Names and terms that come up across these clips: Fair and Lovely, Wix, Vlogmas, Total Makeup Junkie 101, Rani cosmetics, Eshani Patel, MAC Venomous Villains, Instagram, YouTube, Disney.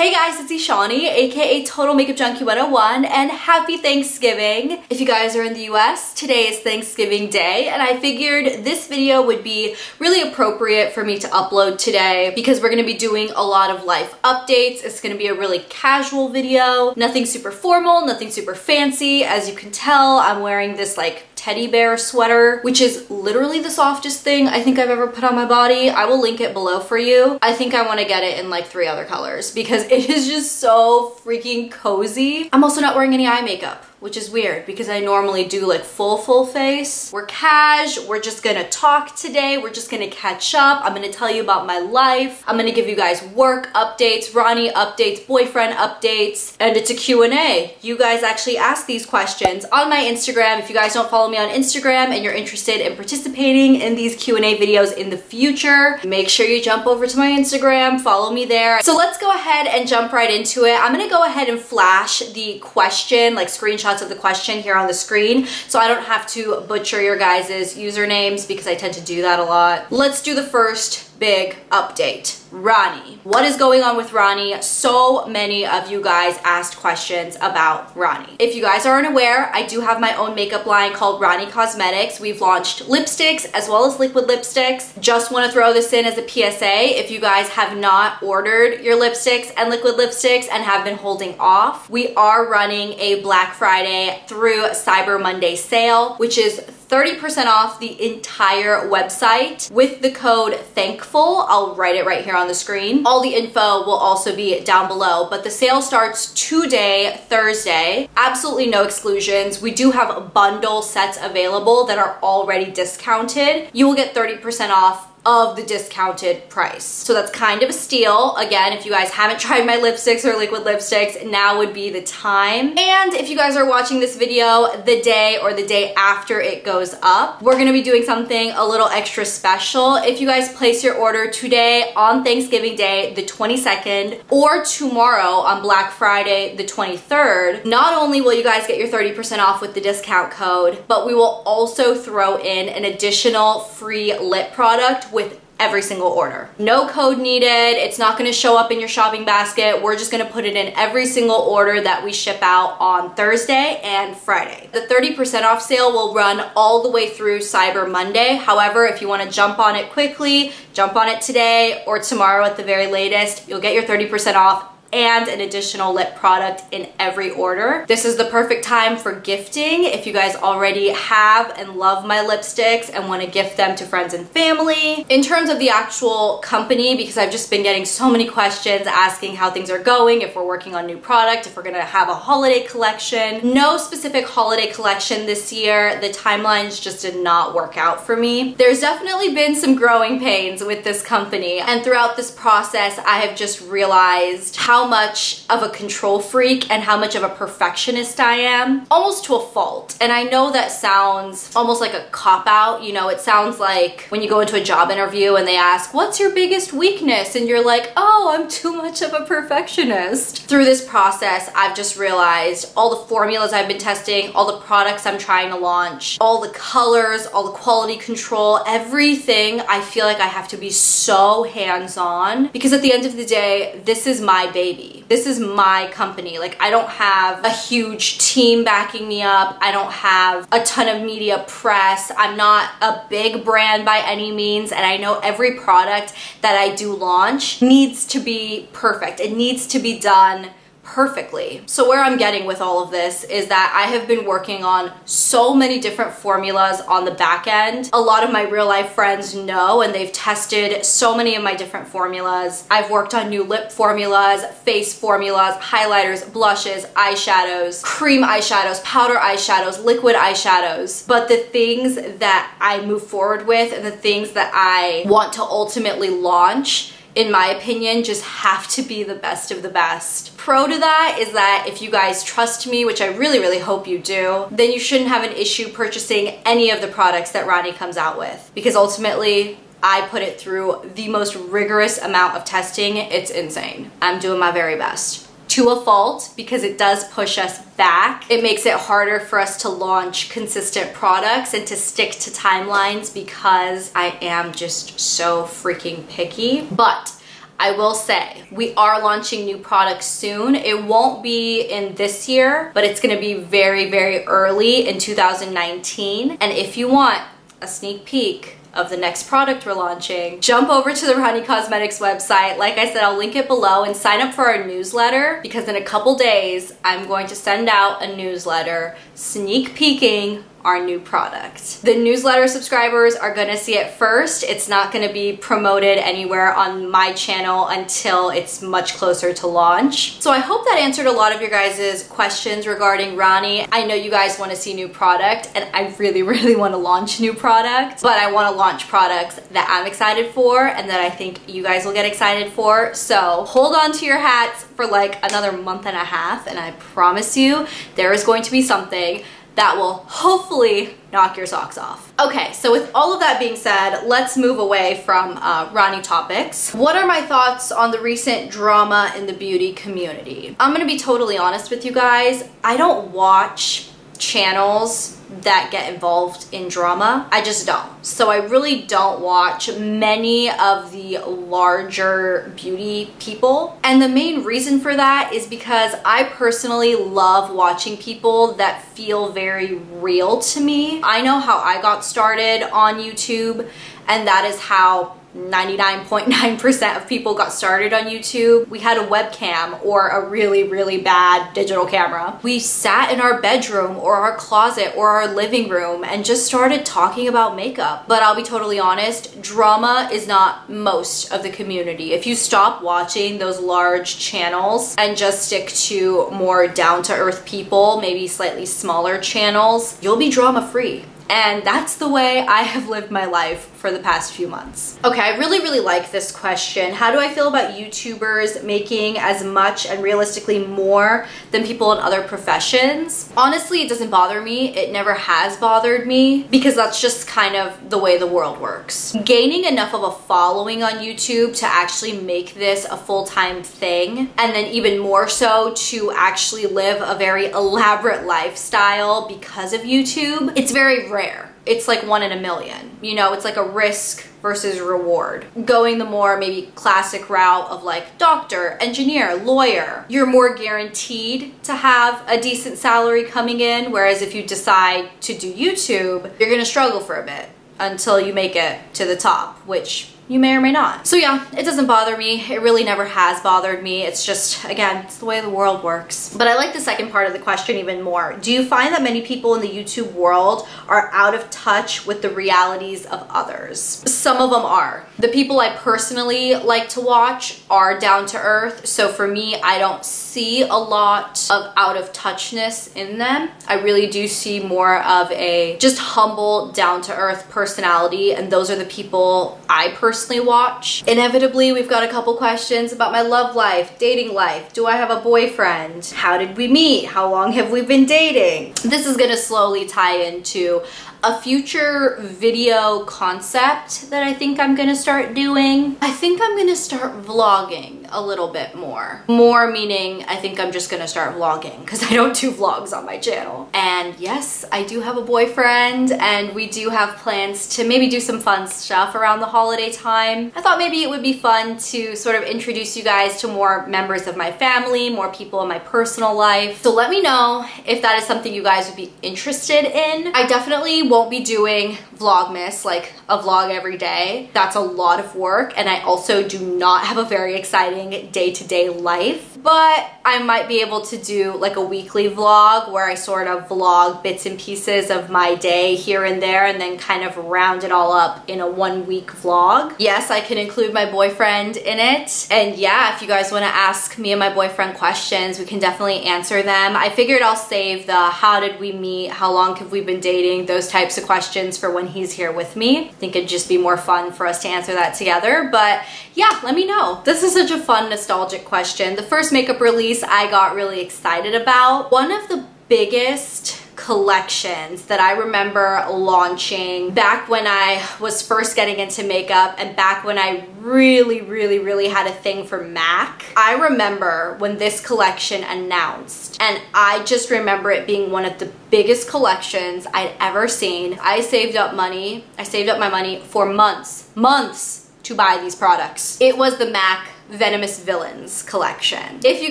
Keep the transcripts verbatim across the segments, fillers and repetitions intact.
Hey guys, it's Eshani, aka Total Makeup Junkie one oh one, and happy Thanksgiving. If you guys are in the U S, today is Thanksgiving Day, and I figured this video would be really appropriate for me to upload today because we're gonna be doing a lot of life updates. It's gonna be a really casual video, nothing super formal, nothing super fancy. As you can tell, I'm wearing this like teddy bear sweater, which is literally the softest thing I think I've ever put on my body. I will link it below for you. I think I want to get it in like three other colors because it is just so freaking cozy. I'm also not wearing any eye makeup, which is weird because I normally do like full, full face. We're cash, we're just gonna talk today, we're just gonna catch up, I'm gonna tell you about my life, I'm gonna give you guys work updates, Rani updates, boyfriend updates, and it's a Q and A. You guys actually asked these questions on my Instagram. If you guys don't follow me on Instagram and you're interested in participating in these Q and A videos in the future, make sure you jump over to my Instagram, follow me there. So let's go ahead and jump right into it. I'm gonna go ahead and flash the question, like screenshot of the question here on the screen, so I don't have to butcher your guys's usernames because I tend to do that a lot. Let's do the first big update. Rani. What is going on with Rani? So many of you guys asked questions about Rani. If you guys aren't aware, I do have my own makeup line called Rani Cosmetics. We've launched lipsticks as well as liquid lipsticks. Just want to throw this in as a P S A. If you guys have not ordered your lipsticks and liquid lipsticks and have been holding off, we are running a Black Friday through Cyber Monday sale, which is thirty percent off the entire website with the code THANKFUL. I'll write it right here on the screen. All the info will also be down below, but the sale starts today, Thursday. Absolutely no exclusions. We do have bundle sets available that are already discounted. You will get thirty percent off of the discounted price. So that's kind of a steal. Again, if you guys haven't tried my lipsticks or liquid lipsticks, now would be the time. And if you guys are watching this video the day or the day after it goes up, we're gonna be doing something a little extra special. If you guys place your order today on Thanksgiving Day, the twenty-second, or tomorrow on Black Friday, the twenty-third, not only will you guys get your thirty percent off with the discount code, but we will also throw in an additional free lip product with every single order. No code needed. It's not gonna show up in your shopping basket. We're just gonna put it in every single order that we ship out on Thursday and Friday. The thirty percent off sale will run all the way through Cyber Monday. However, if you wanna jump on it quickly, jump on it today or tomorrow at the very latest, you'll get your thirty percent off and an additional lip product in every order. This is the perfect time for gifting. If you guys already have and love my lipsticks and want to gift them to friends and family. In terms of the actual company, because I've just been getting so many questions asking how things are going, if we're working on new product, if we're gonna have a holiday collection. No specific holiday collection this year. The timelines just did not work out for me. There's definitely been some growing pains with this company, and throughout this process I have just realized how how much of a control freak and how much of a perfectionist I am, almost to a fault. And I know that sounds almost like a cop-out, you know, it sounds like when you go into a job interview and they ask, what's your biggest weakness? And you're like, oh, I'm too much of a perfectionist. Through this process, I've just realized all the formulas I've been testing, all the products I'm trying to launch, all the colors, all the quality control, everything, I feel like I have to be so hands-on because at the end of the day, this is my business. Baby. This is my company. Like, I don't have a huge team backing me up. I don't have a ton of media press. I'm not a big brand by any means, and I know every product that I do launch needs to be perfect. It needs to be done perfectly. So where I'm getting with all of this is that I have been working on so many different formulas on the back end. A lot of my real life friends know, and they've tested so many of my different formulas. I've worked on new lip formulas, face formulas, highlighters, blushes, eyeshadows, cream eyeshadows, powder eyeshadows, liquid eyeshadows. But the things that I move forward with and the things that I want to ultimately launch, in my opinion, just have to be the best of the best. Pro to that is that if you guys trust me, which I really, really hope you do, then you shouldn't have an issue purchasing any of the products that Rani comes out with. Because ultimately, I put it through the most rigorous amount of testing. It's insane. I'm doing my very best. To a fault, because it does push us back. It makes it harder for us to launch consistent products and to stick to timelines because I am just so freaking picky. But I will say, we are launching new products soon. It won't be in this year, but it's gonna be very, very early in two thousand nineteen. And if you want a sneak peek of the next product we're launching, jump over to the Rani Cosmetics website. Like I said, I'll link it below, and sign up for our newsletter, because in a couple days, I'm going to send out a newsletter sneak peeking our new product. The newsletter subscribers are gonna see it first. It's not gonna be promoted anywhere on my channel until it's much closer to launch. So I hope that answered a lot of your guys' questions regarding Rani. I know you guys wanna see new product, and I really, really wanna launch new product, but I wanna launch products that I'm excited for and that I think you guys will get excited for. So hold on to your hats for like another month and a half, and I promise you there is going to be something that will hopefully knock your socks off. Okay, so with all of that being said, let's move away from uh, Rani topics. What are my thoughts on the recent drama in the beauty community? I'm gonna be totally honest with you guys. I don't watch channels that get involved in drama. I just don't. So I really don't watch many of the larger beauty people. And the main reason for that is because I personally love watching people that feel very real to me. I know how I got started on YouTube, and that is how ninety-nine point nine percent of people got started on YouTube. We had a webcam or a really, really bad digital camera. We sat in our bedroom or our closet or our living room and just started talking about makeup. But I'll be totally honest, drama is not most of the community. If you stop watching those large channels and just stick to more down-to-earth people, maybe slightly smaller channels, you'll be drama-free. And that's the way I have lived my life for the past few months. Okay, I really, really like this question. How do I feel about YouTubers making as much and realistically more than people in other professions? Honestly, it doesn't bother me. It never has bothered me, because that's just kind of the way the world works. Gaining enough of a following on YouTube to actually make this a full-time thing, and then even more so to actually live a very elaborate lifestyle because of YouTube, it's very rare. It's like one in a million. You know, it's like a risk versus reward. Going the more maybe classic route of like doctor, engineer, lawyer, you're more guaranteed to have a decent salary coming in, whereas if you decide to do YouTube, you're gonna struggle for a bit until you make it to the top, which you may or may not. So yeah, it doesn't bother me. It really never has bothered me. It's just, again, it's the way the world works. But I like the second part of the question even more. Do you find that many people in the YouTube world are out of touch with the realities of others? Some of them are. The people I personally like to watch are down to earth. So for me, I don't see a lot of out of touchness in them. I really do see more of a just humble, down to earth personality. And those are the people I personally watch. Inevitably, we've got a couple questions about my love life, dating life. Do I have a boyfriend? How did we meet? How long have we been dating? This is gonna slowly tie into a future video concept that I think I'm gonna start doing. I think I'm gonna start vlogging a little bit more. More meaning I think I'm just gonna start vlogging, because I don't do vlogs on my channel. And yes, I do have a boyfriend, and we do have plans to maybe do some fun stuff around the holiday time. I thought maybe it would be fun to sort of introduce you guys to more members of my family, more people in my personal life. So let me know if that is something you guys would be interested in. I definitely won't be doing Vlogmas, like a vlog every day. That's a lot of work, and I also do not have a very exciting day-to-day life, but I might be able to do like a weekly vlog where I sort of vlog bits and pieces of my day here and there, and then kind of round it all up in a one-week vlog. Yes, I can include my boyfriend in it, and yeah, if you guys want to ask me and my boyfriend questions, we can definitely answer them. I figured I'll save the how did we meet, how long have we been dating, those types of questions for when he's here with me. I think it'd just be more fun for us to answer that together. But yeah, let me know. This is such a fun, nostalgic question. The first makeup release I got really excited about. One of the biggest collections that I remember launching back when I was first getting into makeup, and back when I really, really, really had a thing for MAC. I remember when this collection announced, and I just remember it being one of the biggest collections I'd ever seen. I saved up money. I saved up my money for months, months to buy these products. It was the MAC Venomous Villains collection. If you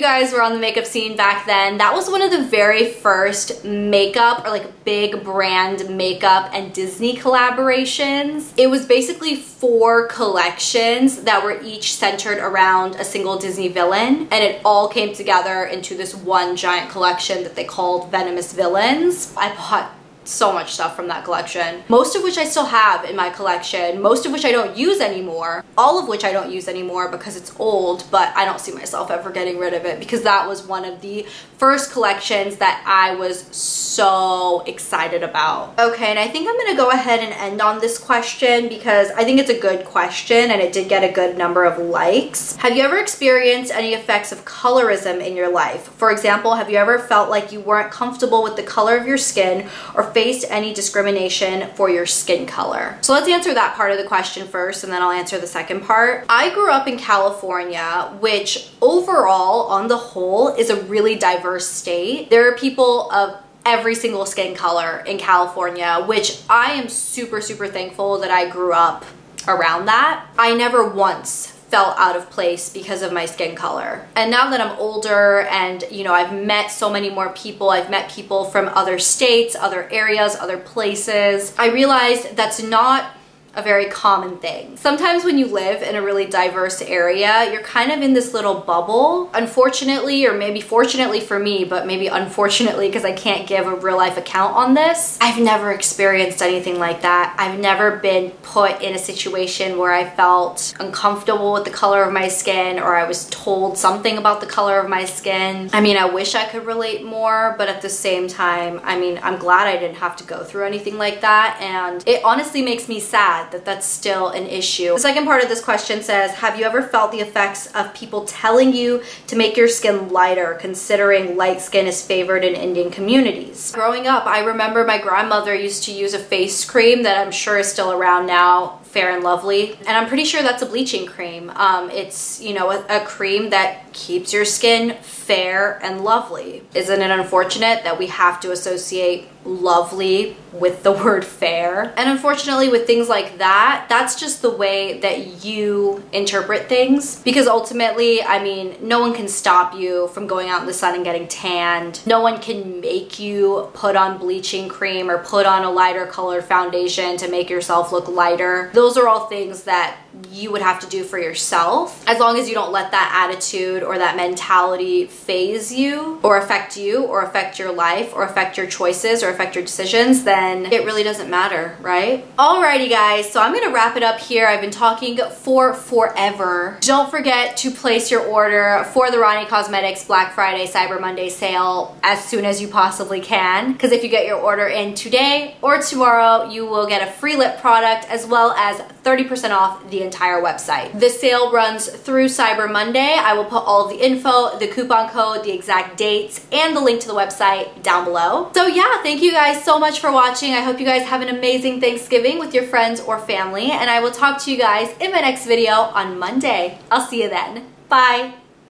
guys were on the makeup scene back then, that was one of the very first makeup or like big brand makeup and Disney collaborations. It was basically four collections that were each centered around a single Disney villain, and it all came together into this one giant collection that they called Venomous Villains. I bought so much stuff from that collection, most of which I still have in my collection, most of which I don't use anymore, all of which I don't use anymore because it's old, but I don't see myself ever getting rid of it because that was one of the first collections that I was so excited about. Okay, and I think I'm gonna go ahead and end on this question because I think it's a good question and it did get a good number of likes. Have you ever experienced any effects of colorism in your life? For example, have you ever felt like you weren't comfortable with the color of your skin or faced any discrimination for your skin color? So let's answer that part of the question first and then I'll answer the second part. I grew up in California, which overall on the whole is a really diverse state. There are people of every single skin color in California, which I am super super thankful that I grew up around that. I never once felt out of place because of my skin color. And now that I'm older and, you know, I've met so many more people, I've met people from other states, other areas, other places, I realized that's not a very common thing. Sometimes when you live in a really diverse area, you're kind of in this little bubble. Unfortunately, or maybe fortunately for me, but maybe unfortunately because I can't give a real life account on this, I've never experienced anything like that. I've never been put in a situation where I felt uncomfortable with the color of my skin or I was told something about the color of my skin. I mean, I wish I could relate more, but at the same time, I mean, I'm glad I didn't have to go through anything like that, and it honestly makes me sad that that's still an issue. The second part of this question says, have you ever felt the effects of people telling you to make your skin lighter, considering light skin is favored in Indian communities? Growing up, I remember my grandmother used to use a face cream that I'm sure is still around now, Fair and Lovely, and I'm pretty sure that's a bleaching cream. Um, it's, you know, a, a cream that keeps your skin fair and lovely. Isn't it unfortunate that we have to associate lovely with the word fair? And unfortunately with things like that, that's just the way that you interpret things, because ultimately, I mean, no one can stop you from going out in the sun and getting tanned. No one can make you put on bleaching cream or put on a lighter colored foundation to make yourself look lighter. Those are all things that you would have to do for yourself, as long as you don't let that attitude or that mentality phase you or affect you or affect your life or affect your choices or affect your decisions, then it really doesn't matter, right? Alrighty guys, so I'm gonna wrap it up here. I've been talking for forever. Don't forget to place your order for the Rani Cosmetics Black Friday Cyber Monday sale as soon as you possibly can, because if you get your order in today or tomorrow, you will get a free lip product as well as thirty percent off the entire website. The sale runs through Cyber Monday. I will put all the info, the coupon code, the exact dates, and the link to the website down below. So yeah, thank you guys so much for watching. I hope you guys have an amazing Thanksgiving with your friends or family, and I will talk to you guys in my next video on Monday. I'll see you then. Bye.